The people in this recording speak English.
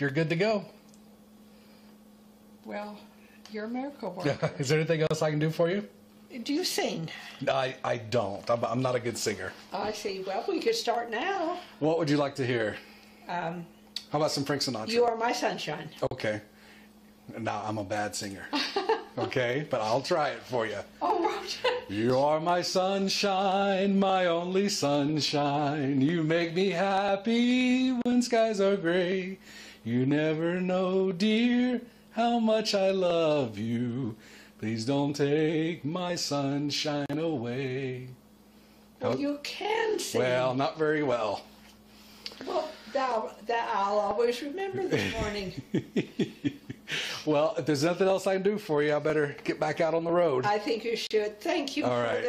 you're good to go. Well, you're a miracle worker. Is there anything else I can do for you? Do you sing? No, I don't. I'm not a good singer. I see. Well, we could start now. What would you like to hear? How about some Frank Sinatra? You Are My Sunshine. Okay. Now, I'm a bad singer. Okay? But I'll try it for you. All right. You are my sunshine, my only sunshine. You make me happy when skies are gray. You never know, dear, how much I love you. Please don't take my sunshine away. Well, you can sing. Well, not very well. Well, that I'll always remember this morning. Well, if there's nothing else I can do for you, I better get back out on the road. I think you should. Thank you. All right.